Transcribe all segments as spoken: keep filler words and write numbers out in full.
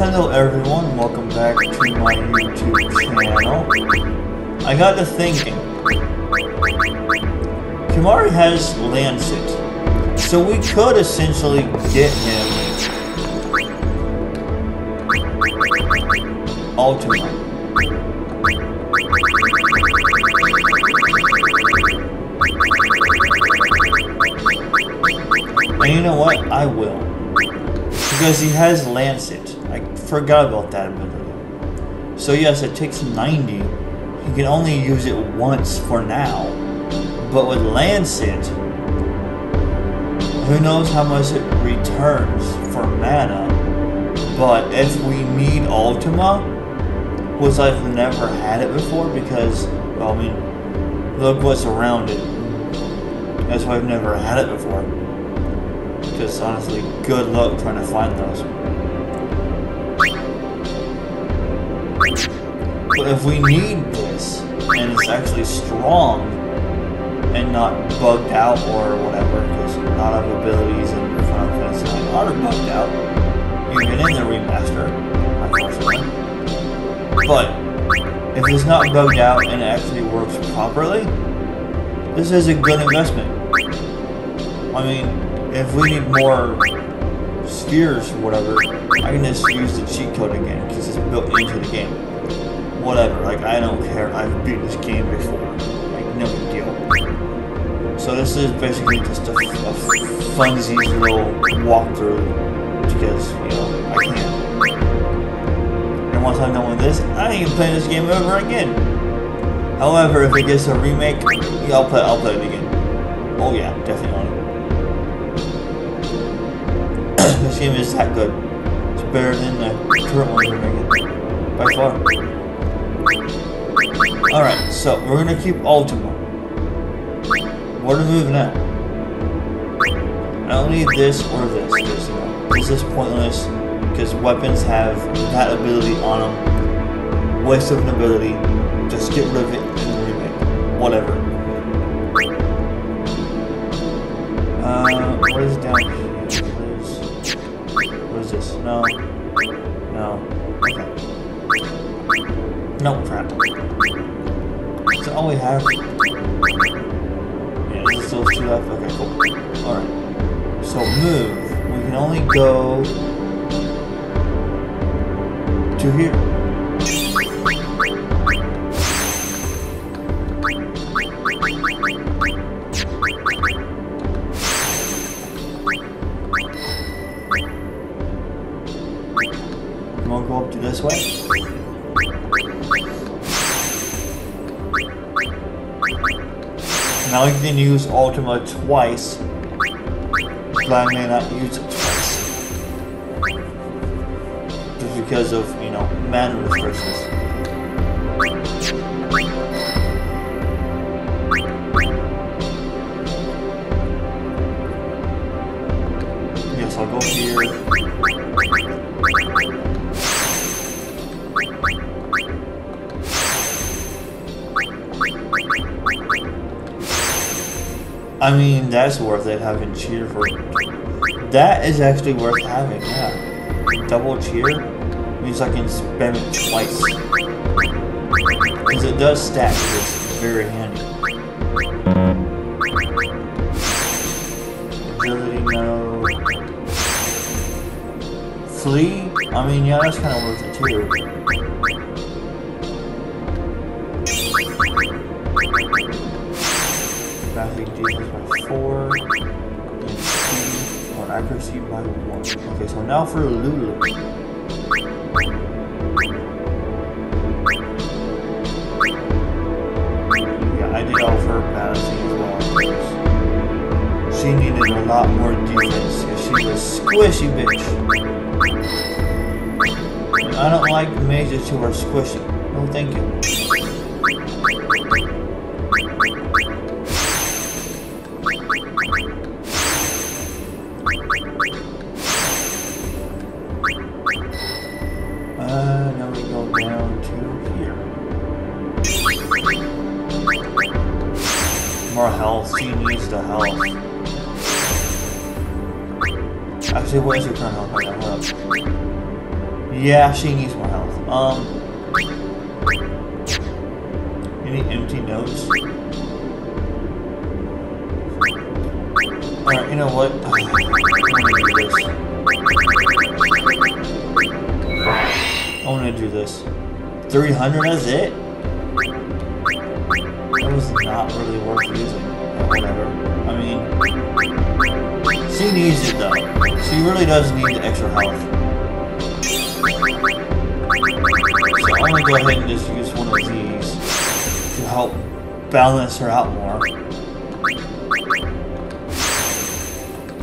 Hello everyone, welcome back to my YouTube channel. I got to thinking. Kimari has Lancet, so we could essentially get him Ultima. And you know what? I will. Because he has Lancet. I forgot about that ability. So yes, it takes ninety. He can only use it once for now. But with Lancet, who knows how much it returns for mana. But if we need Ultima, which I've never had it before because, well, I mean, look what's around it. That's why I've never had it before. Because honestly, good luck trying to find those. But if we need this, and it's actually strong, and not bugged out or whatever, because a lot of abilities in your Final Fantasy nine are bugged out, even in the remaster, unfortunately. But if it's not bugged out and it actually works properly, this is a good investment. I mean, if we need more spheres or whatever, I can just use the cheat code again, because it's built into the game. Whatever, like, I don't care, I've beat this game before. Like, no big deal. So this is basically just a, a funsy little walkthrough, because, you know, I can't. And once I'm done with this, I ain't playing this game ever again. However, if it gets a remake, yeah, I'll play, I'll play it again. Oh yeah, definitely. This game is that good. It's better than the current one we're making. By far. Alright, so we're gonna keep Ultima. What are we moving at? I don't need this or this. This is pointless because weapons have that ability on them. Waste of an ability. Just get rid of it and remake. Whatever. Uh, what is down here? This? No. No. Okay. No, crap. That's all we have. Yeah, this is still two left. Okay, cool. Alright. So move. We can only go to here. This way? Now you can use Ultima twice, but I may not use it twice. Just because of, you know, mana restrictions. Yes, I'll go here. I mean, that's worth it, having cheer for it. That is actually worth having, yeah. Double cheer means I can spam it twice. Because it does stack, it's very handy. Ability, no. Flee? I mean, yeah, that's kind of worth it too. Accuracy by one. Okay, so now for Lulu. Yeah, I did all of her passing as well. She needed a lot more defense because she was squishy, bitch. And I don't like mages who are squishy. No, thank you. Actually, what is your current health? Yeah, she needs more health. Um, any empty notes? Alright, you know what? I'm gonna do this. three hundred, that's it? That was not really worth using. Whatever. I mean, she needs it though. She really does need the extra health. So I'm gonna go ahead and just use one of these to help balance her out more.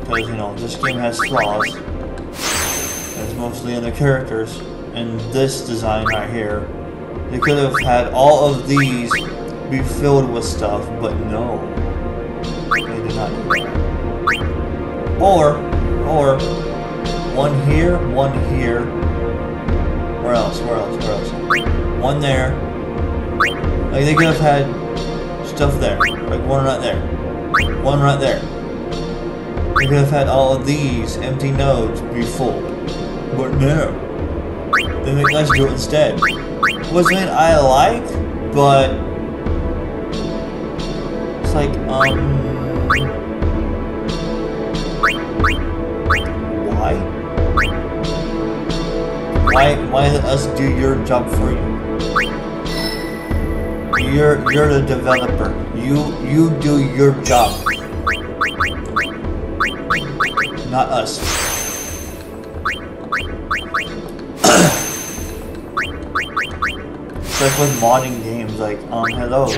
Because, you know, this game has flaws. It's mostly in the characters. And this design right here, they could have had all of these be filled with stuff, but no. They did not do that. Or, or, one here, one here. Where else? Where else? Where else? One there. Like, they could have had stuff there. Like, one right there. One right there. They could have had all of these empty nodes be full. But no. They make us do it instead. Which mean I like, but... It's like, um... why? Why, why let us do your job for you? You're, you're the developer. You, you do your job. Not us. It's like with modding games, like, um, hello.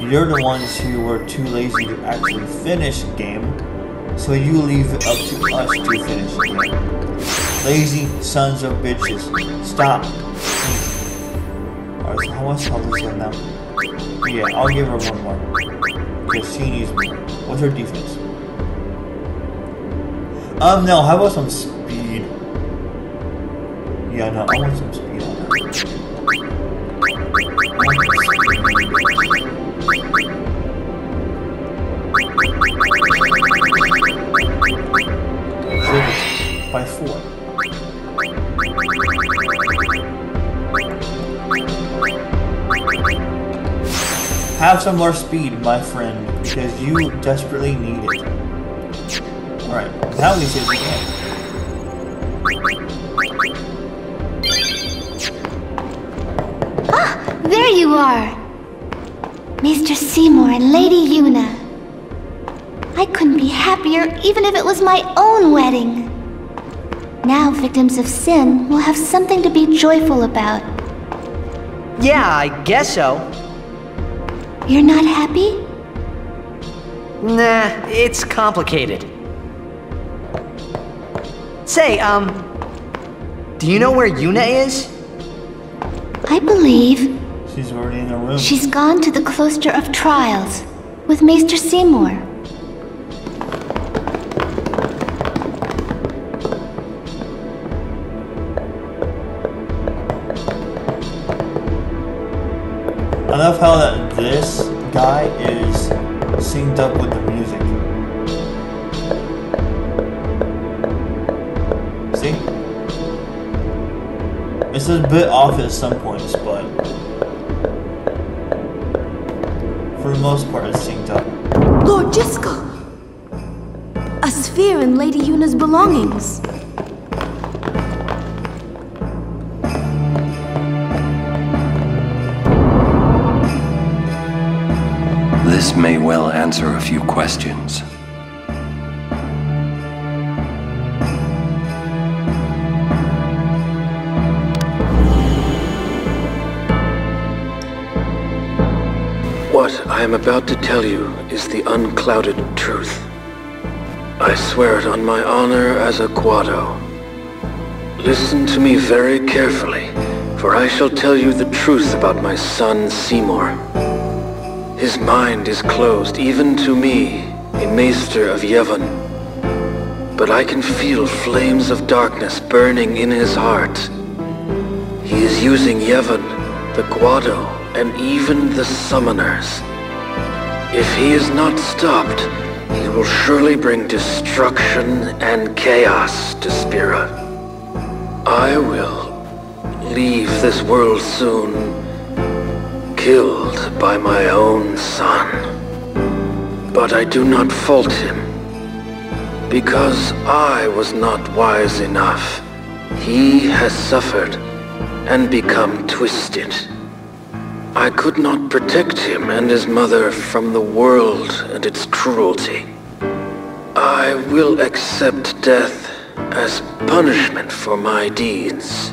You're the ones who were too lazy to actually finish the game, so you leave it up to us to finish the game. Lazy sons of bitches. Stop. Alright, so how much health is that now? Yeah, I'll give her one more. Because she needs more. What's her defense? Um, no, how about some speed? Yeah, no, I want some speed on her. By four. Have some more speed, my friend, because you desperately need it. Alright, now we should be dead. Ah, there you are! Maester Seymour and Lady Yuna. I couldn't be happier even if it was my own wedding. Now victims of sin will have something to be joyful about. Yeah, I guess so. You're not happy? Nah, it's complicated. Say, um, do you know where Yuna is? I believe... she's already in her room. She's gone to the Cloister of Trials with Maester Seymour. I love how that this guy is synced up with the music. See? It's a bit off at some points, but for the most part it's synced up. Lord Jyscal! A sphere in Lady Yuna's belongings. This may well answer a few questions. What I am about to tell you is the unclouded truth. I swear it on my honor as a Guado. Listen to me very carefully, for I shall tell you the truth about my son Seymour. His mind is closed, even to me, a Maester of Yevon. But I can feel flames of darkness burning in his heart. He is using Yevon, the Guado, and even the summoners. If he is not stopped, he will surely bring destruction and chaos to Spira. I will leave this world soon, killed by my own son. But I do not fault him, because I was not wise enough. He has suffered and become twisted. I could not protect him and his mother from the world and its cruelty. I will accept death as punishment for my deeds.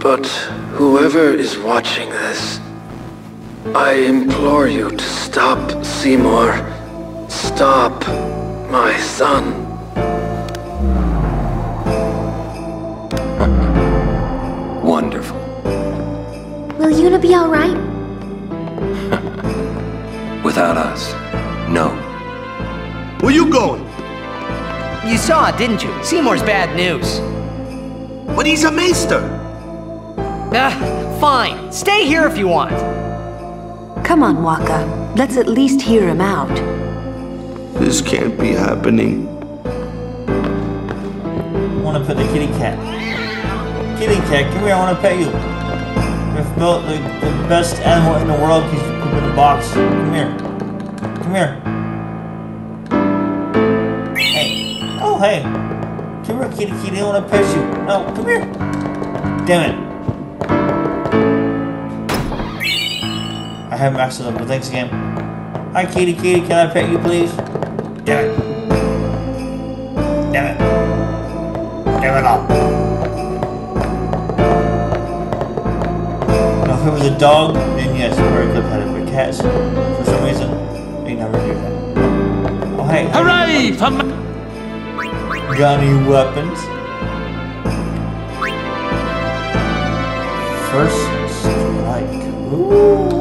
But whoever is watching this, I implore you to stop Seymour. Stop my son. Wonderful. Will Yuna be all right? Without us, no. Where you going? You saw, didn't you? Seymour's bad news. But he's a maester. Uh, fine. Stay here if you want. Come on, Wakka. Let's at least hear him out. This can't be happening. I want to pet the kitty cat. Kitty cat, come here, I want to pet you. You've built the, the best animal in the world because you put it in a box. Come here. Come here. Hey. Oh, hey. Come here, kitty kitty, I want to pet you. No, come here. Damn it. I haven't maxed it up, but thanks again. Hi, kitty kitty, can I pet you, please? Damn it. Damn it. Damn it all. Now, if it was a dog, then yes, we could have had it. But cats, for some reason, they never do that. Oh, hey. Hooray! Got any weapons? First strike. Ooh.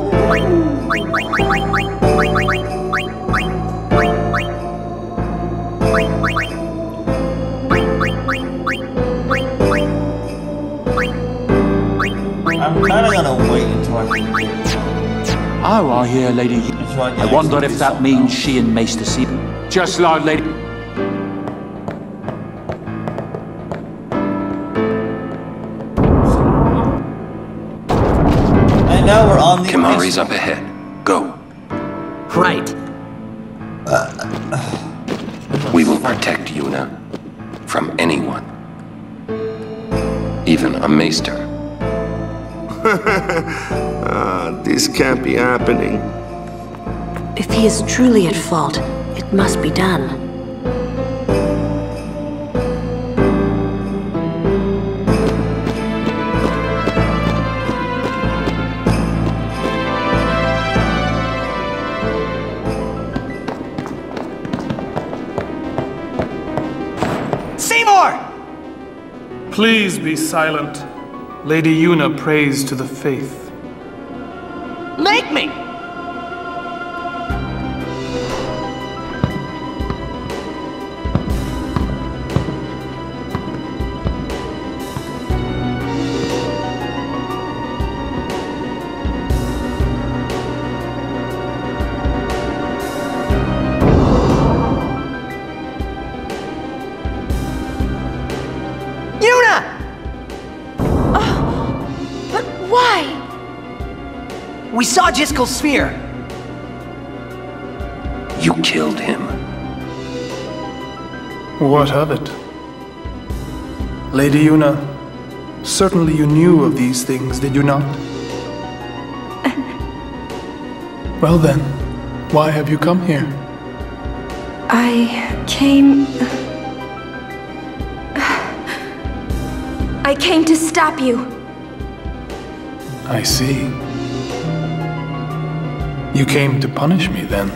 I'm kinda gonna wait until I can get it. Oh, I hear Lady Yuna. I, I wonder if that means else. She and Maester Seymour. Just like Lady... And now we're on the... Kimari's up ahead. Go. Right. Uh, we will protect Yuna from anyone. Even a maester. uh, this can't be happening. If he is truly at fault, it must be done. Seymour! Please be silent. Lady Yuna prays to the faith. Make me! We saw Jyscal's sphere. You killed him. What of it? Lady Yuna, certainly you knew of these things, did you not? Well then, why have you come here? I came... I came to stop you. I see. You came to punish me, then?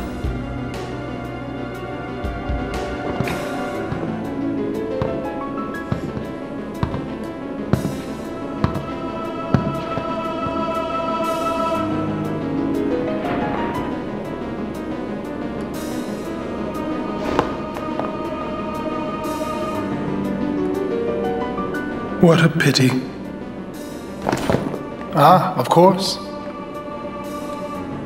What a pity. Ah, of course.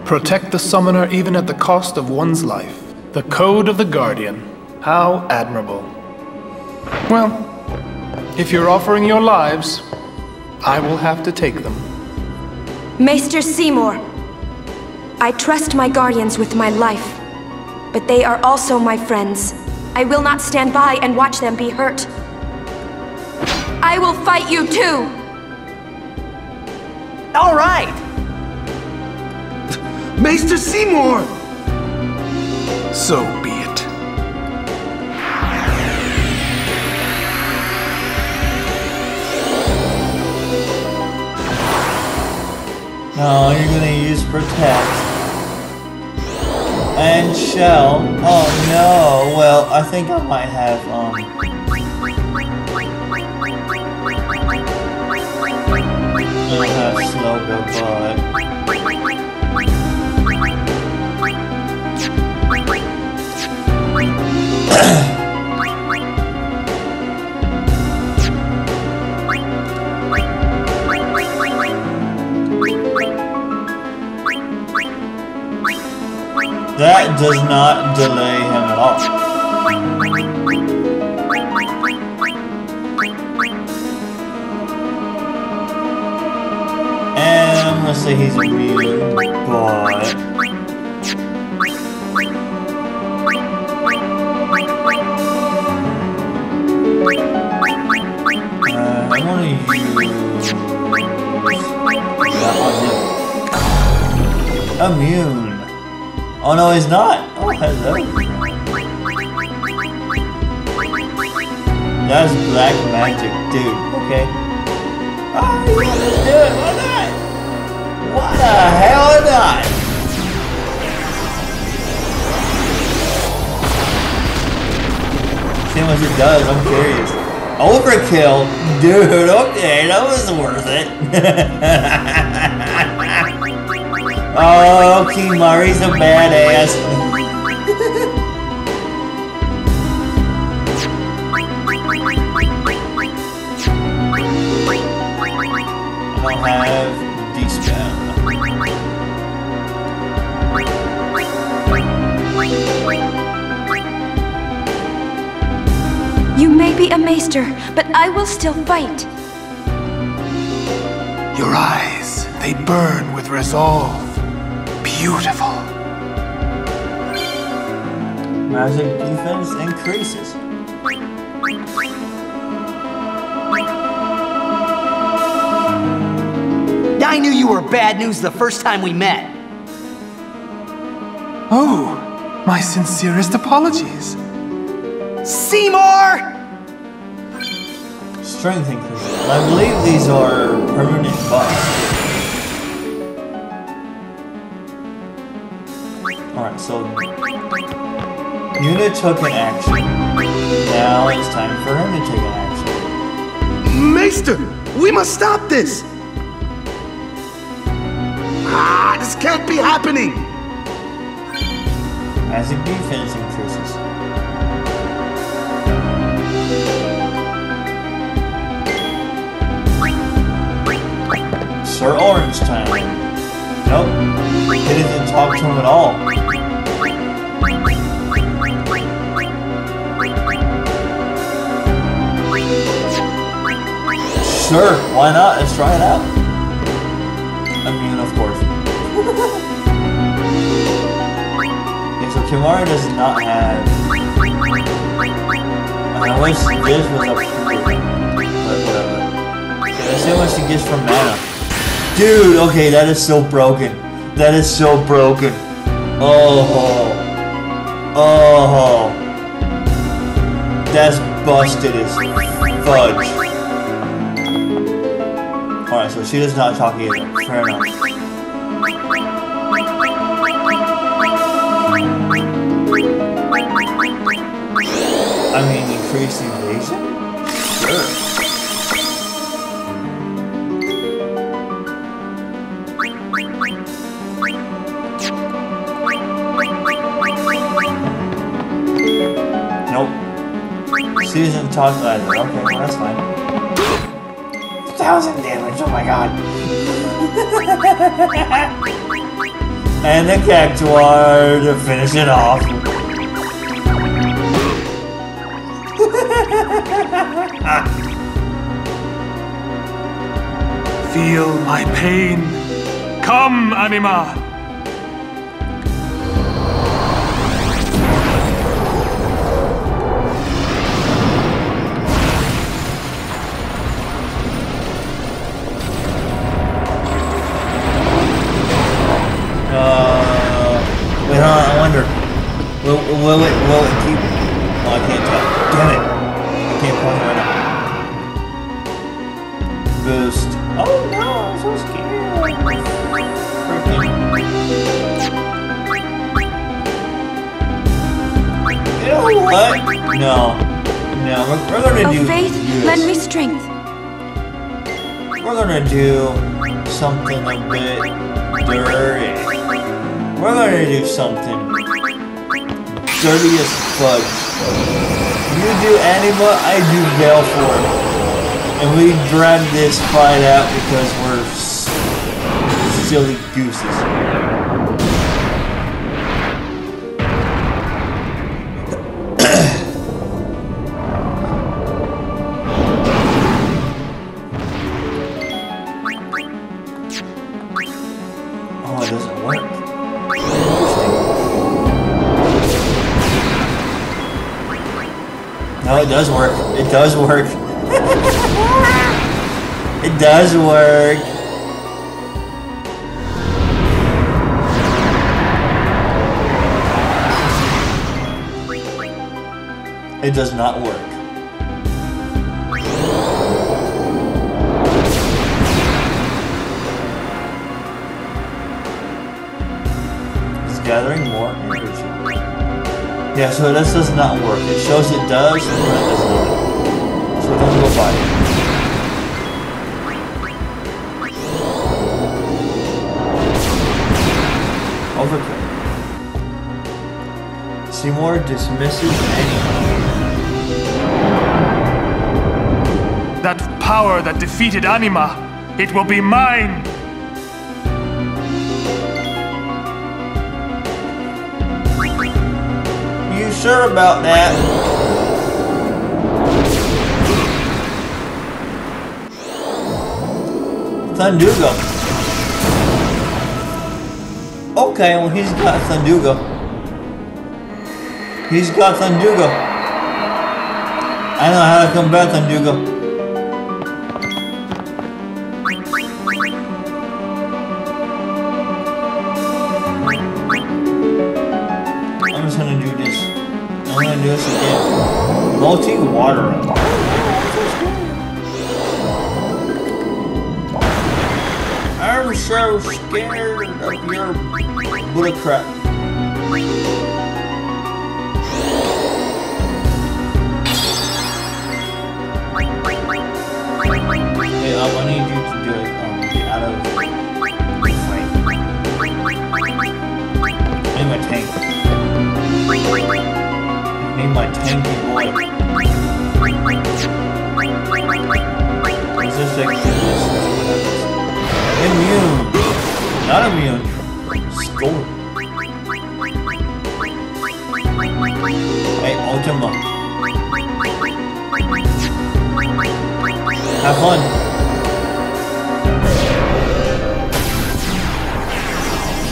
Protect the summoner even at the cost of one's life. The code of the Guardian. How admirable. Well, If you're offering your lives, I will have to take them. Maester Seymour, I trust my guardians with my life, but they are also my friends. I will not stand by and watch them be hurt. I will fight you too! All right! Maester Seymour! So be it. No, you're gonna use Protect. And Shell. Oh no, well, I think I might have, um... I have Slowbro, but... that does not delay him at all. Let's say he's immune, but uh, I want to use that on him. Immune. Oh no, he's not. Oh hello. That's black magic, dude. Okay. Oh, you want to do it? Why not? What the hell is that? See what it does, I'm curious. Overkill? Dude, okay, that was worth it. Oh, Kimari's a badass. I don't have D-spell. You may be a maester, but I will still fight. Your eyes, they burn with resolve. Beautiful. Magic defense increases. I knew you were bad news the first time we met. Oh, my sincerest apologies. Seymour! Strength increase. I believe these are permanent buffs. Alright, so Yuna took an action. Now it's time for him to take an action. Maester, we must stop this! Ah, this can't be happening! As the defense increases. Sir Orange time. Nope. He didn't talk to him at all. Sure, why not? Let's try it out. Immune, of course. Okay, so Kimari does not have... I wish this was up here, but whatever. Okay, let's see how much he gets from mana. Dude, okay, that is so broken. That is so broken. Oh. Oh. That's busted as fudge. Alright, so she does not talk either. Fair enough. I mean, increased evasion? Sure. She doesn't talk either. Okay, well, that's fine. Thousand damage, oh my god. And the Cactuar to finish it off. Feel my pain. Come, Anima! Will, will it, will it keep it? Oh, I can't tell. Damn it. I can't point right now. Boost. Oh no, I'm so scared. Freaking. You know what? No. No, we're, we're gonna oh, do faith, this. Lend me strength. We're gonna do something a bit dirty. We're gonna do something dirty as fuck. You do Anima, I do Galeform. And we drag this fight out because we're silly gooses. Oh, it doesn't work. No, it does work. It does work. It does work. It does not work. It's gathering more energy. Yeah, so this does not work. It shows it does, but it does not. So don't go by it. Overkill. Seymour dismisses Anima. That power that defeated Anima, it will be mine! Sure about that. Thundaga. Okay, well he's got Thundaga. He's got Thundaga. I know how to combat Thundaga. Multi-water. I'm so scared of your bull crap. Hey, um, I need you to do it. Um, get out of the my tank. Need my tanky boy. Is this activist? Immune. Not immune. Score. Hey, Ultima. Have fun.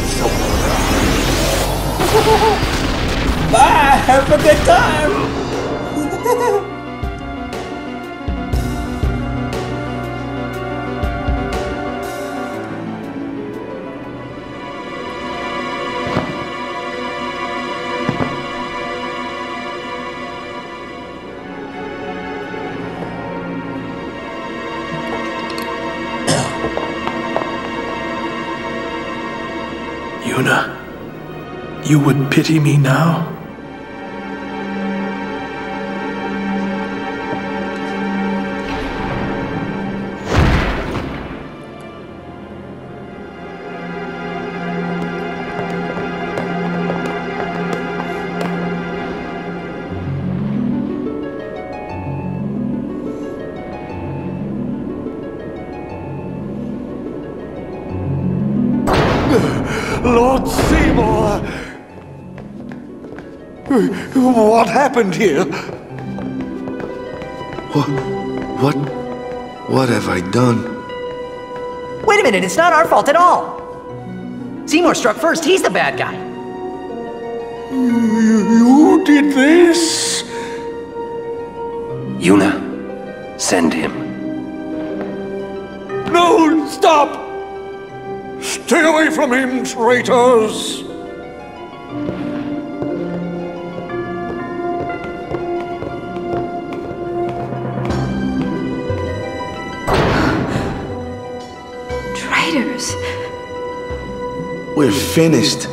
So bye! Have a good time! Yuna, you would pity me now? Lord Seymour! What happened here? What... what... what have I done? a minute, it's not our fault at all. Seymour struck first, he's the bad guy. You did this? Yuna, send him. No, stop! Stay away from him, traitors! Traitors? We're finished.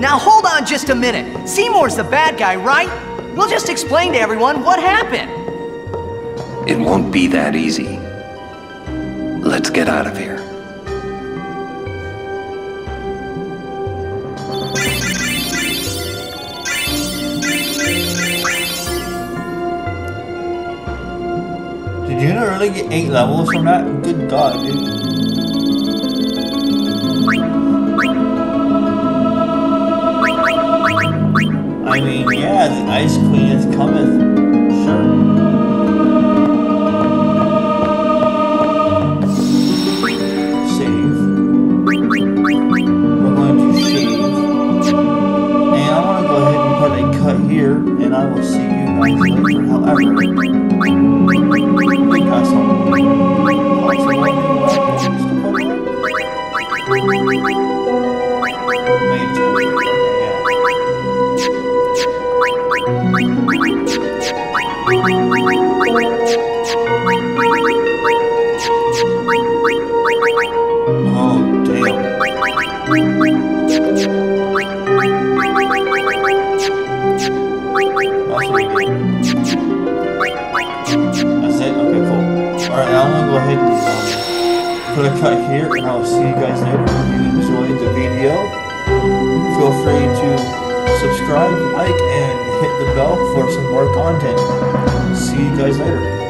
Now hold on just a minute. Seymour's the bad guy, right? We'll just explain to everyone what happened. It won't be that easy. Let's get out of here. Did you really get eight levels from that? Good God, dude. I mean, yeah, the Ice Queen is cometh, sure. Save. We're going to save. And I'm going to go ahead and put a cut here, and I will see you guys later. However, we got some lots of Oh, damn. That's it? Okay, cool. Alright, I'm gonna go ahead and um, put a cut here, and I'll see you guys later. If you enjoyed the video, feel free to subscribe, like, and hit the bell for some more content. See you guys later.